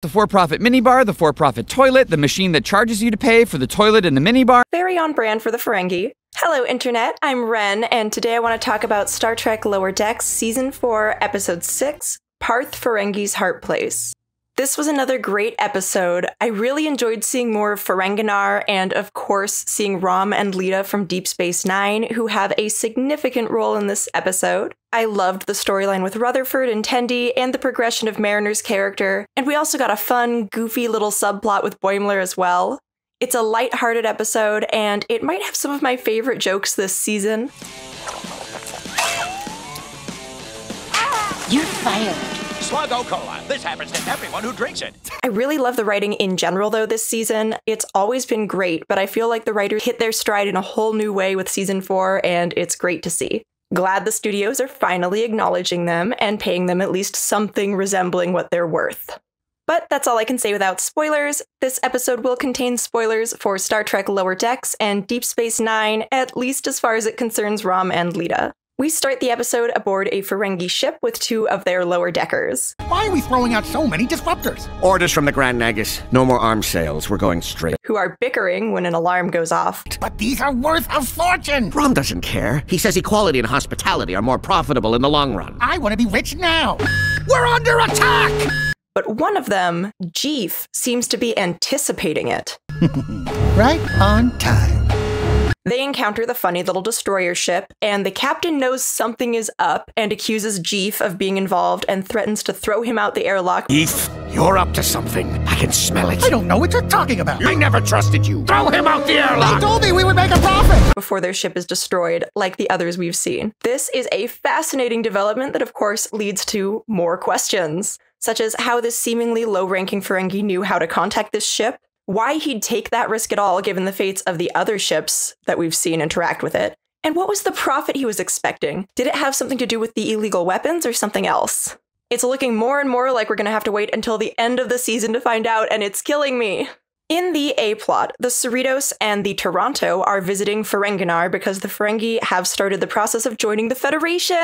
The for-profit minibar, the for-profit toilet, the machine that charges you to pay for the toilet and the minibar. Very on brand for the Ferengi. Hello, Internet. I'm Ren, and today I want to talk about Star Trek Lower Decks Season 4, Episode 6, Parth Ferengi's Heart Place. This was another great episode. I really enjoyed seeing more of Ferenginar and, of course, seeing Rom and Leeta from Deep Space Nine, who have a significant role in this episode. I loved the storyline with Rutherford and Tendi and the progression of Mariner's character, and we also got a fun, goofy little subplot with Boimler as well. It's a lighthearted episode, and it might have some of my favorite jokes this season. You're fired. Slug-O-Cola. This happens to everyone who drinks it. I really love the writing in general, though, this season. It's always been great, but I feel like the writers hit their stride in a whole new way with Season 4, and it's great to see. Glad the studios are finally acknowledging them and paying them at least something resembling what they're worth. But that's all I can say without spoilers. This episode will contain spoilers for Star Trek Lower Decks and Deep Space Nine, at least as far as it concerns Rom and Leeta. We start the episode aboard a Ferengi ship with two of their lower deckers. Why are we throwing out so many disruptors? Orders from the Grand Nagus. No more arms sales. We're going straight. Who are bickering when an alarm goes off. But these are worth a fortune! Rom doesn't care. He says equality and hospitality are more profitable in the long run. I want to be rich now. We're under attack! But one of them, Jeef, seems to be anticipating it. Right on time. They encounter the funny little destroyer ship, and the captain knows something is up and accuses Jeef of being involved and threatens to throw him out the airlock. Jeef, you're up to something. I can smell it. I don't know what you're talking about. I never trusted you. Throw him out the airlock. They told me we would make a profit. Before their ship is destroyed, like the others we've seen. This is a fascinating development that, of course, leads to more questions. Such as how this seemingly low-ranking Ferengi knew how to contact this ship, why he'd take that risk at all given the fates of the other ships that we've seen interact with it, and what was the profit he was expecting? Did it have something to do with the illegal weapons or something else? It's looking more and more like we're gonna have to wait until the end of the season to find out, and it's killing me! In the A-plot, the Cerritos and the Toronto are visiting Ferenginar because the Ferengi have started the process of joining the Federation!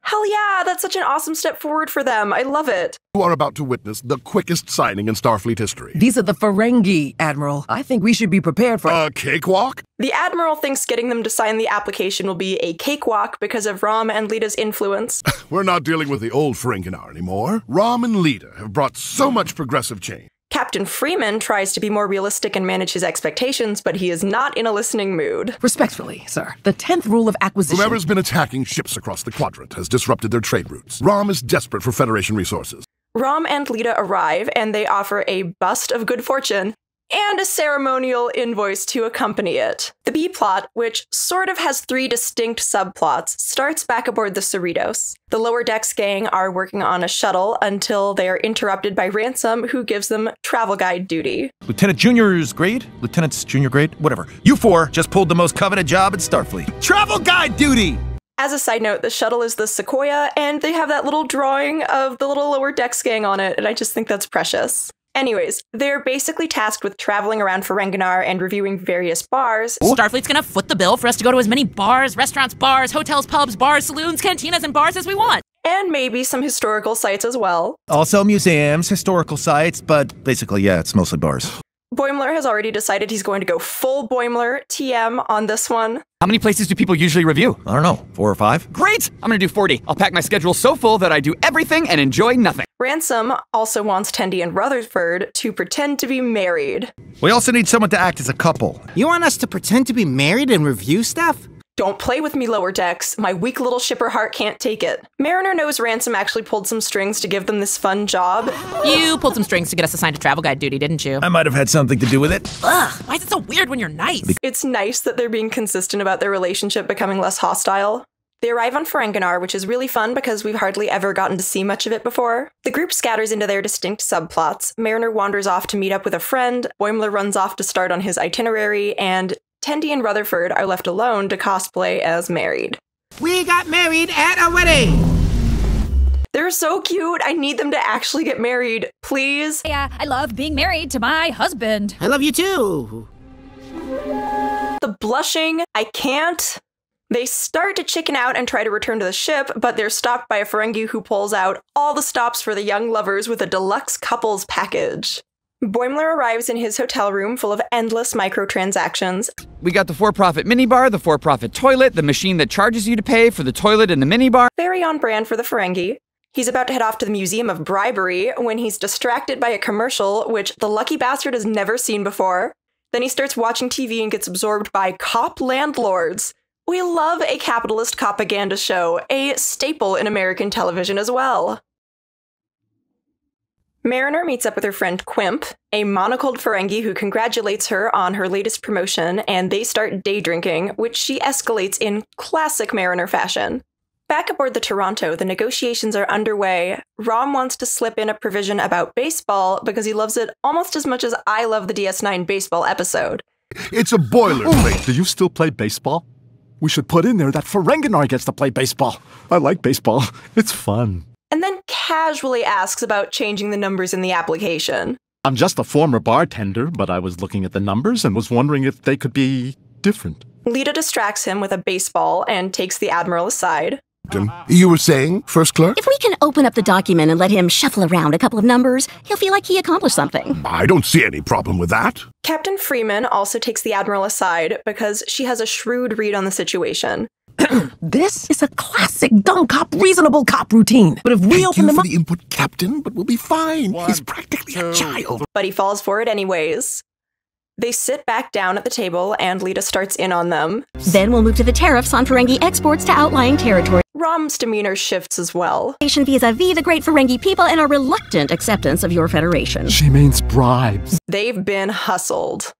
Hell yeah! That's such an awesome step forward for them! I love it! You are about to witness the quickest signing in Starfleet history. These are the Ferengi, Admiral. I think we should be prepared for— A cakewalk? The Admiral thinks getting them to sign the application will be a cakewalk because of Rom and Leeta's influence. We're not dealing with the old Ferenginar anymore. Rom and Leeta have brought so much progressive change. Captain Freeman tries to be more realistic and manage his expectations, but he is not in a listening mood. Respectfully, sir, the 10th Rule of Acquisition— Whoever's been attacking ships across the Quadrant has disrupted their trade routes. Rom is desperate for Federation resources. Rom and Leeta arrive, and they offer a bust of good fortune and a ceremonial invoice to accompany it. The B-plot, which sort of has three distinct subplots, starts back aboard the Cerritos. The Lower Decks gang are working on a shuttle until they are interrupted by Ransom, who gives them travel guide duty. Lieutenant Junior's grade? Lieutenant's Junior grade? Whatever. You four just pulled the most coveted job at Starfleet. Travel guide duty! As a side note, the shuttle is the Sequoia, and they have that little drawing of the little Lower Decks gang on it, and I just think that's precious. Anyways, they're basically tasked with traveling around Ferenginar and reviewing various bars. Ooh. Starfleet's gonna foot the bill for us to go to as many bars, restaurants, bars, hotels, pubs, bars, saloons, cantinas, and bars as we want. And maybe some historical sites as well. Also museums, historical sites, but basically, yeah, it's mostly bars. Boimler has already decided he's going to go full Boimler TM on this one. How many places do people usually review? I don't know, 4 or 5? Great! I'm gonna do 40. I'll pack my schedule so full that I do everything and enjoy nothing. Ransom also wants Tendi and Rutherford to pretend to be married. We also need someone to act as a couple. You want us to pretend to be married and review stuff? Don't play with me, Lower Decks. My weak little shipper heart can't take it. Mariner knows Ransom actually pulled some strings to give them this fun job. You pulled some strings to get us assigned to travel guide duty, didn't you? I might have had something to do with it. Ugh, why is it so weird when you're nice? It's nice that they're being consistent about their relationship becoming less hostile. They arrive on Ferenginar, which is really fun because we've hardly ever gotten to see much of it before. The group scatters into their distinct subplots. Mariner wanders off to meet up with a friend, Boimler runs off to start on his itinerary, and Tendi and Rutherford are left alone to cosplay as married. We got married at a wedding! They're so cute! I need them to actually get married, please! Yeah, I love being married to my husband! I love you too! The blushing, I can't. They start to chicken out and try to return to the ship, but they're stopped by a Ferengi who pulls out all the stops for the young lovers with a deluxe couples package. Boimler arrives in his hotel room full of endless microtransactions. We got the for-profit minibar, the for-profit toilet, the machine that charges you to pay for the toilet and the minibar. Very on brand for the Ferengi. He's about to head off to the Museum of Bribery when he's distracted by a commercial which the lucky bastard has never seen before. Then he starts watching TV and gets absorbed by cop landlords. We love a capitalist propaganda show, a staple in American television as well. Mariner meets up with her friend Quimp, a monocled Ferengi who congratulates her on her latest promotion, and they start day drinking, which she escalates in classic Mariner fashion. Back aboard the Toronto, the negotiations are underway. Rom wants to slip in a provision about baseball because he loves it almost as much as I love the DS9 baseball episode. It's a boilerplate. Do you still play baseball? We should put in there that Ferenginar gets to play baseball. I like baseball. It's fun. And then casually asks about changing the numbers in the application. I'm just a former bartender, but I was looking at the numbers and was wondering if they could be different. Leeta distracts him with a baseball and takes the Admiral aside. You were saying, First Clerk? If we can open up the document and let him shuffle around a couple of numbers, he'll feel like he accomplished something. I don't see any problem with that. Captain Freeman also takes the Admiral aside because she has a shrewd read on the situation. This is a classic dumb cop, reasonable cop routine. But if we open them up... Thank you for the input, Captain, but we'll be fine. He's practically a child. But he falls for it anyways. They sit back down at the table, and Leeta starts in on them. Then we'll move to the tariffs on Ferengi exports to outlying territories. Rom's demeanor shifts as well. ...vis-a-vis the great Ferengi people and our reluctant acceptance of your federation. She means bribes. They've been hustled.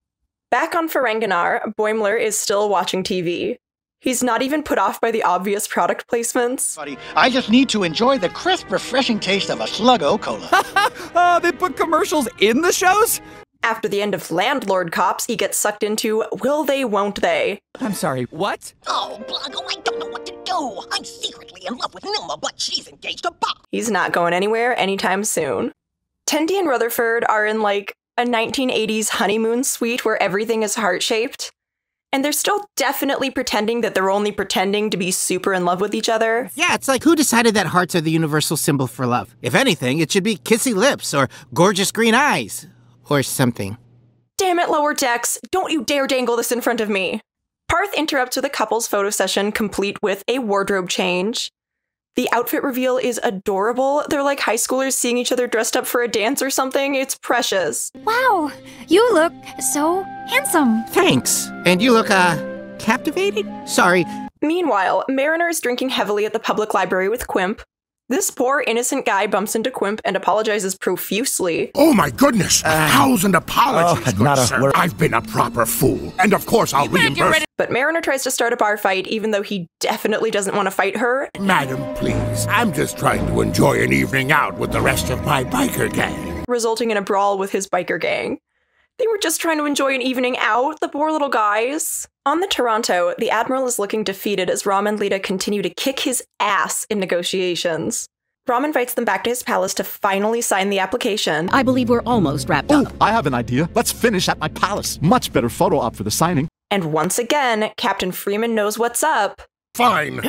Back on Ferenginar, Boimler is still watching TV. He's not even put off by the obvious product placements. I just need to enjoy the crisp, refreshing taste of a Slug-O-Cola. They put commercials in the shows? After the end of Landlord Cops, he gets sucked into Will They, Won't They. I'm sorry, what? Oh, Blago, I don't know what to do. I'm secretly in love with Numa, but she's engaged to Bob. He's not going anywhere anytime soon. Tendi and Rutherford are in, like, a 1980s honeymoon suite where everything is heart-shaped. And they're still definitely pretending that they're only pretending to be super in love with each other. Yeah, it's like who decided that hearts are the universal symbol for love? If anything, it should be kissy lips or gorgeous green eyes. Or something. Damn it, Lower Decks! Don't you dare dangle this in front of me! Parth interrupts with a couple's photo session complete with a wardrobe change. The outfit reveal is adorable. They're like high schoolers seeing each other dressed up for a dance or something. It's precious. Wow, you look so handsome. Thanks. And you look, captivated? Sorry. Meanwhile, Mariner is drinking heavily at the public library with Quimp. This poor, innocent guy bumps into Quimp and apologizes profusely. Oh my goodness! 1,000 apologies, good sir. I've been a proper fool, and of course I'll reimburse. But Mariner tries to start a bar fight, even though he definitely doesn't want to fight her. Madam, please, I'm just trying to enjoy an evening out with the rest of my biker gang. Resulting in a brawl with his biker gang. They were just trying to enjoy an evening out, the poor little guys. On the Toronto, the Admiral is looking defeated as Rom and Leeta continue to kick his ass in negotiations. Rom invites them back to his palace to finally sign the application. I believe we're almost wrapped up. I have an idea. Let's finish at my palace. Much better photo op for the signing. And once again, Captain Freeman knows what's up. Fine.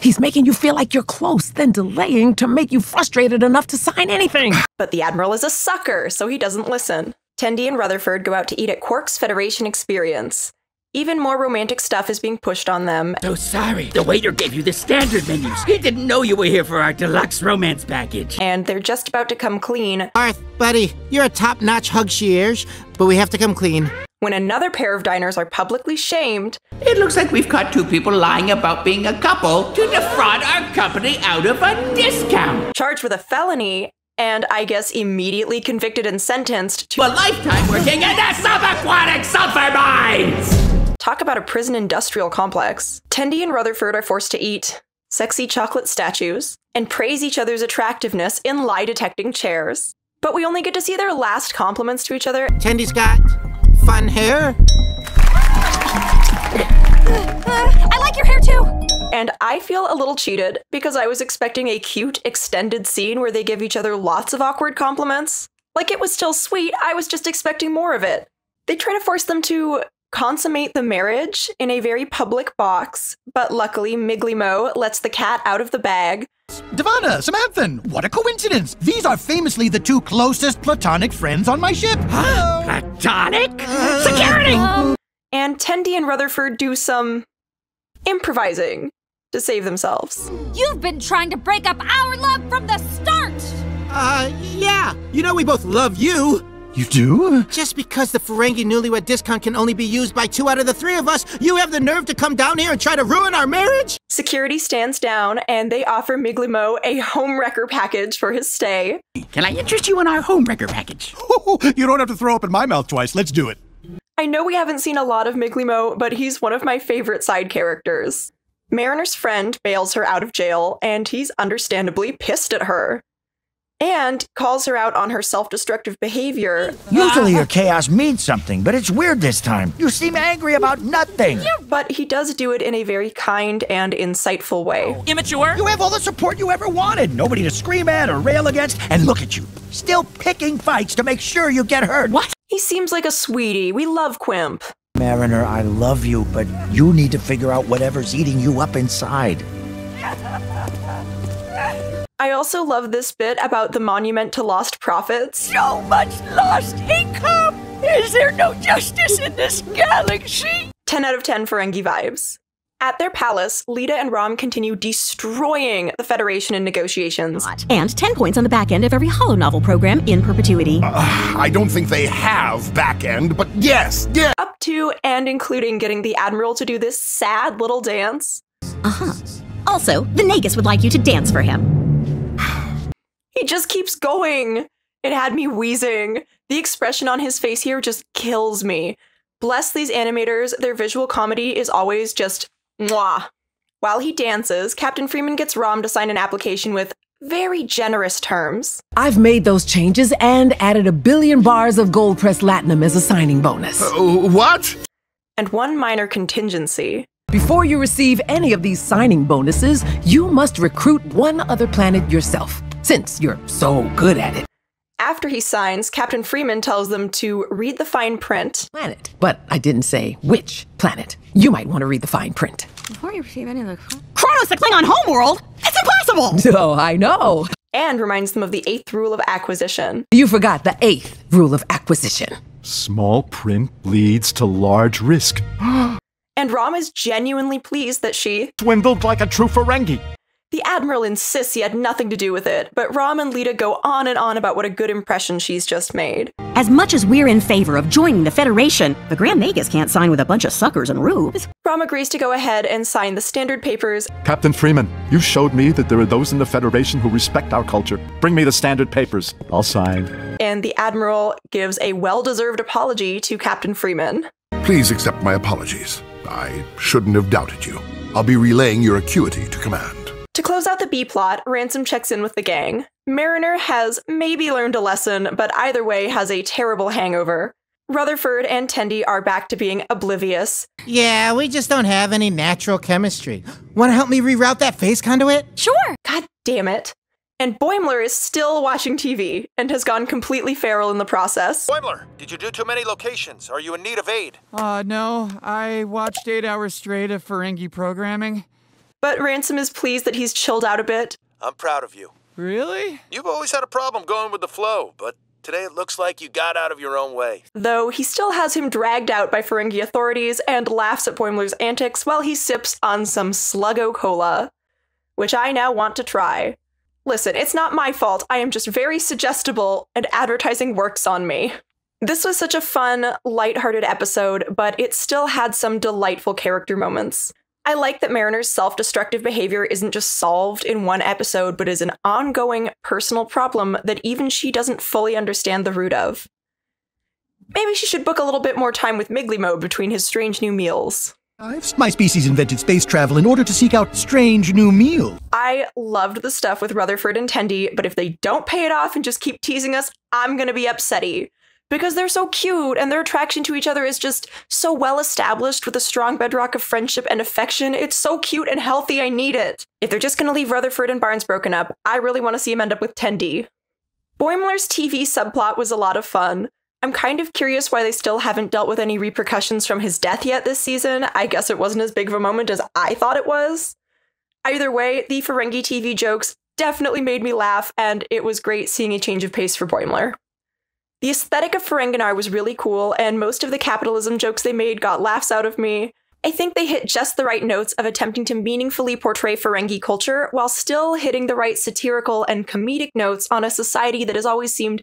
He's making you feel like you're close, then delaying to make you frustrated enough to sign anything. But the Admiral is a sucker, so he doesn't listen. Tendi and Rutherford go out to eat at Quark's Federation Experience. Even more romantic stuff is being pushed on them. So sorry. The waiter gave you the standard menus. He didn't know you were here for our deluxe romance package. And they're just about to come clean. Arth, buddy, you're a top-notch hugshierge, but we have to come clean. When another pair of diners are publicly shamed. It looks like we've caught two people lying about being a couple to defraud our company out of a discount. Charged with a felony. And I guess immediately convicted and sentenced to a lifetime working in the subaquatic sulfur mines! Talk about a prison industrial complex. Tendi and Rutherford are forced to eat sexy chocolate statues and praise each other's attractiveness in lie-detecting chairs. But we only get to see their last compliments to each other. Tendi's got fun hair. I like your hair too! And I feel a little cheated, because I was expecting a cute, extended scene where they give each other lots of awkward compliments. Like, it was still sweet, I was just expecting more of it. They try to force them to consummate the marriage in a very public box, but luckily Migleemo lets the cat out of the bag. Devanna, Samantha, what a coincidence! These are famously the two closest platonic friends on my ship! Platonic? Security! And Tendi and Rutherford do some improvising to save themselves. You've been trying to break up our love from the start! Yeah. You know we both love you. You do? Just because the Ferengi newlywed discount can only be used by 2 out of the 3 of us, you have the nerve to come down here and try to ruin our marriage? Security stands down, and they offer Migleemo a homewrecker package for his stay. Can I interest you in our homewrecker package? You don't have to throw up in my mouth twice. Let's do it. I know we haven't seen a lot of Migleemo, but he's one of my favorite side characters. Mariner's friend bails her out of jail, and he's understandably pissed at her. And calls her out on her self-destructive behavior. Usually your chaos means something, but it's weird this time. You seem angry about nothing. Yeah, but he does do it in a very kind and insightful way. Immature? You have all the support you ever wanted. Nobody to scream at or rail against. And look at you, still picking fights to make sure you get hurt. What? He seems like a sweetie. We love Quimp. Mariner, I love you, but you need to figure out whatever's eating you up inside. I also love this bit about the monument to lost profits. So much lost income! Is there no justice in this galaxy? 10 out of 10 Ferengi vibes. At their palace, Leeta and Rom continue destroying the Federation in negotiations. And 10 points on the back end of every holo novel program in perpetuity. I don't think they have back end, but yes, yeah. Up to and including getting the Admiral to do this sad little dance. Also, the Nagus would like you to dance for him. He just keeps going. It had me wheezing. The expression on his face here just kills me. Bless these animators, their visual comedy is always just... mwah. While he dances, Captain Freeman gets Rom to sign an application with very generous terms. I've made those changes and added 1 billion bars of gold-pressed latinum as a signing bonus. What? And one minor contingency. Before you receive any of these signing bonuses, you must recruit one other planet yourself, since you're so good at it. After he signs, Captain Freeman tells them to read the fine print. Planet. But I didn't say which planet. You might want to read the fine print. Before you receive any of the... Chronos, the Klingon Homeworld? It's impossible! Oh, I know. And reminds them of the 8th Rule of Acquisition. You forgot the 8th Rule of Acquisition. Small print leads to large risk. And Rom is genuinely pleased that she... dwindled like a true Ferengi. The Admiral insists he had nothing to do with it, but Rom and Leeta go on and on about what a good impression she's just made. As much as we're in favor of joining the Federation, the Grand Nagus can't sign with a bunch of suckers and rubes. Rom agrees to go ahead and sign the standard papers. Captain Freeman, you showed me that there are those in the Federation who respect our culture. Bring me the standard papers. I'll sign. And the Admiral gives a well-deserved apology to Captain Freeman. Please accept my apologies. I shouldn't have doubted you. I'll be relaying your acuity to command. To close out the B-plot, Ransom checks in with the gang. Mariner has maybe learned a lesson, but either way has a terrible hangover. Rutherford and Tendi are back to being oblivious. Yeah, we just don't have any natural chemistry. Want to help me reroute that phase conduit? Sure! God damn it. And Boimler is still watching TV and has gone completely feral in the process. Boimler, did you do too many locations? Are you in need of aid? No. I watched 8 hours straight of Ferengi programming. But Ransom is pleased that he's chilled out a bit. I'm proud of you. Really? You've always had a problem going with the flow, but today it looks like you got out of your own way. Though he still has him dragged out by Ferengi authorities and laughs at Boimler's antics while he sips on some Slug-O-Cola, which I now want to try. Listen, it's not my fault. I am just very suggestible, and advertising works on me. This was such a fun, lighthearted episode, but it still had some delightful character moments. I like that Mariner's self-destructive behavior isn't just solved in one episode, but is an ongoing personal problem that even she doesn't fully understand the root of. Maybe she should book a little bit more time with Migleemo between his strange new meals. If my species invented space travel in order to seek out strange new meals. I loved the stuff with Rutherford and Tendi, but if they don't pay it off and just keep teasing us, I'm gonna be upsetty. Because they're so cute, and their attraction to each other is just so well established with a strong bedrock of friendship and affection. It's so cute and healthy, I need it. If they're just going to leave Rutherford and Barnes broken up, I really want to see him end up with Tendi. Boimler's TV subplot was a lot of fun. I'm kind of curious why they still haven't dealt with any repercussions from his death yet this season. I guess it wasn't as big of a moment as I thought it was. Either way, the Ferengi TV jokes definitely made me laugh, and it was great seeing a change of pace for Boimler. The aesthetic of Ferenginar was really cool, and most of the capitalism jokes they made got laughs out of me. I think they hit just the right notes of attempting to meaningfully portray Ferengi culture while still hitting the right satirical and comedic notes on a society that has always seemed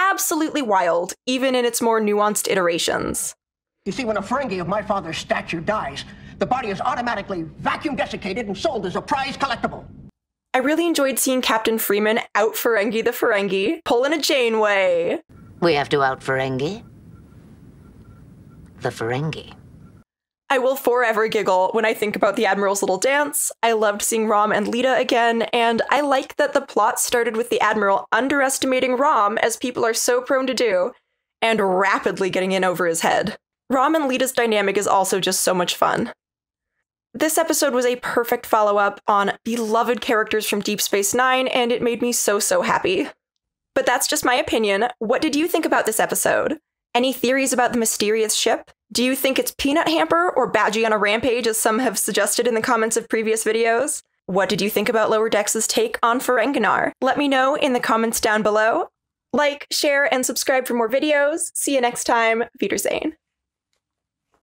absolutely wild, even in its more nuanced iterations. You see, when a Ferengi of my father's stature dies, the body is automatically vacuum desiccated and sold as a prize collectible. I really enjoyed seeing Captain Freeman out Ferengi the Ferengi, pulling a Janeway. We have to out Ferengi the Ferengi. I will forever giggle when I think about the Admiral's little dance. I loved seeing Rom and Leeta again, and I like that the plot started with the Admiral underestimating Rom, as people are so prone to do, and rapidly getting in over his head. Rom and Leeta's dynamic is also just so much fun. This episode was a perfect follow-up on beloved characters from Deep Space Nine, and it made me so, so happy. But that's just my opinion. What did you think about this episode? Any theories about the mysterious ship? Do you think it's Peanut Hamper or Badgie on a rampage, as some have suggested in the comments of previous videos? What did you think about Lower Decks' take on Ferenginar? Let me know in the comments down below. Like, share, and subscribe for more videos. See you next time. Peter Zane.